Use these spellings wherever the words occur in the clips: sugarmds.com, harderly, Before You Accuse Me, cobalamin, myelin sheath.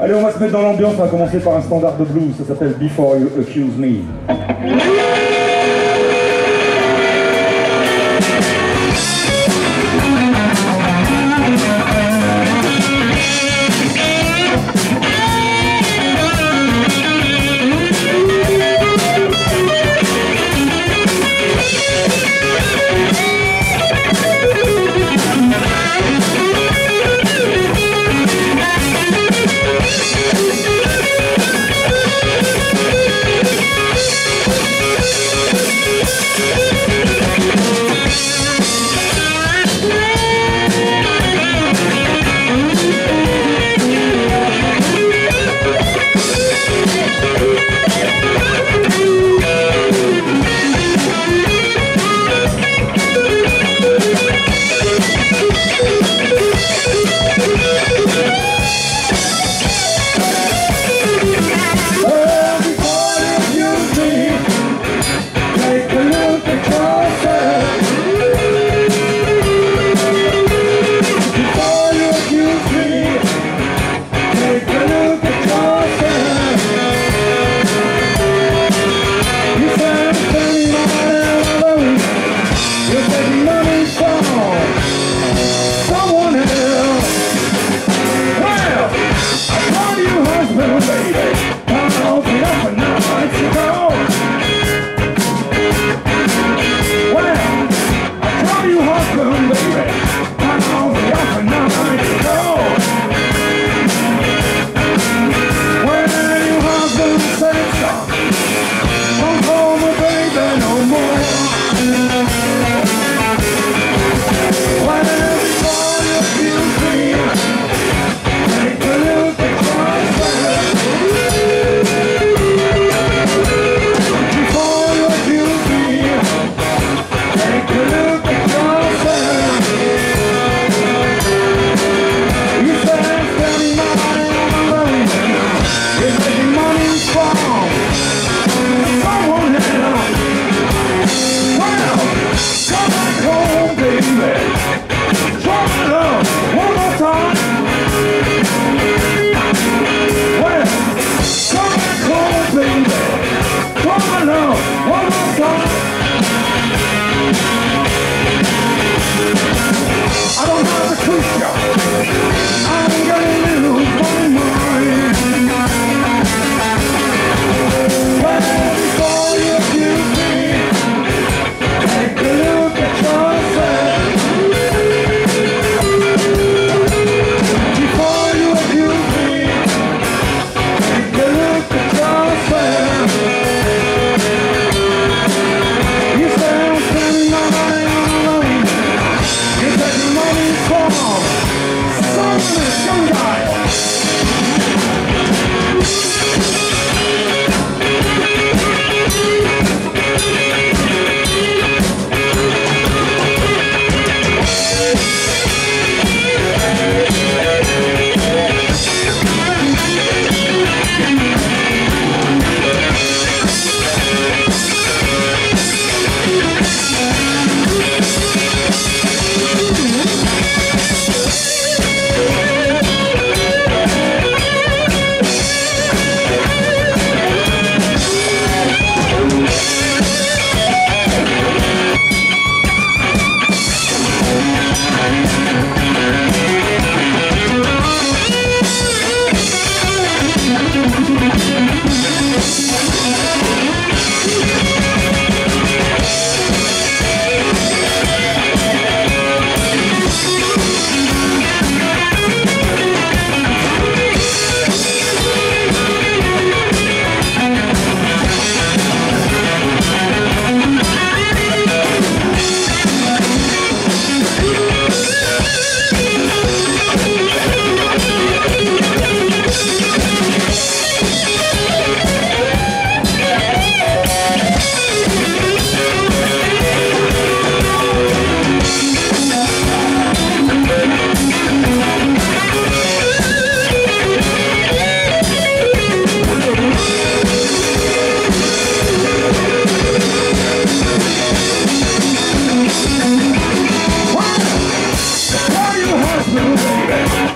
Allez, on va se mettre dans l'ambiance, on va commencer par un standard de blues, ça s'appelle Before You Accuse Me.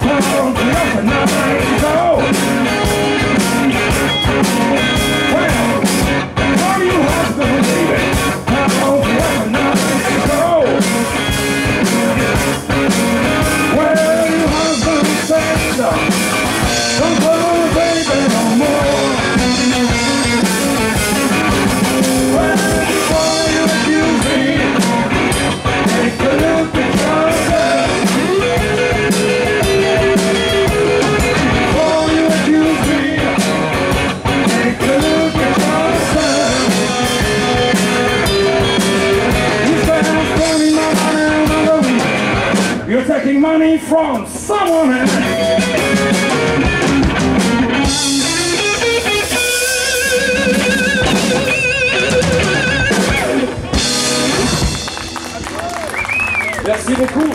Come on. You're taking money from someone else. Merci beaucoup.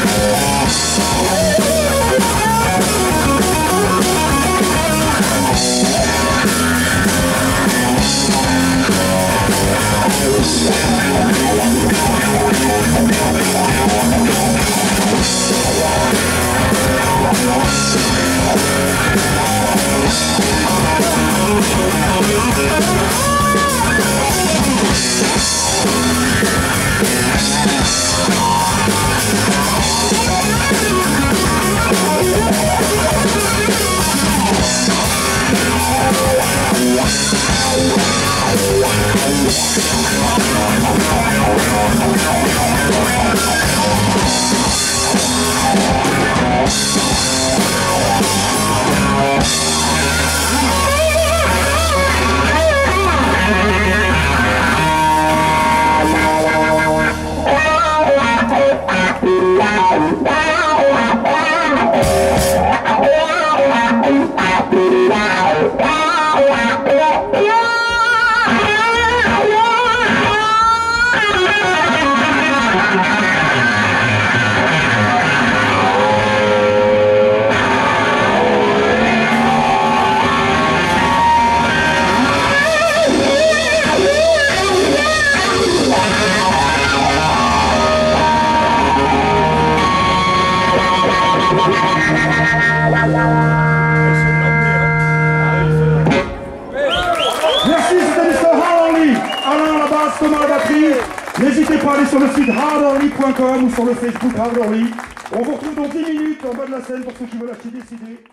N'hésitez pas à aller sur le site harderly.com ou sur le Facebook harderly. On vous retrouve dans 10 minutes en bas de la scène pour ceux qui veulent acheter des CD.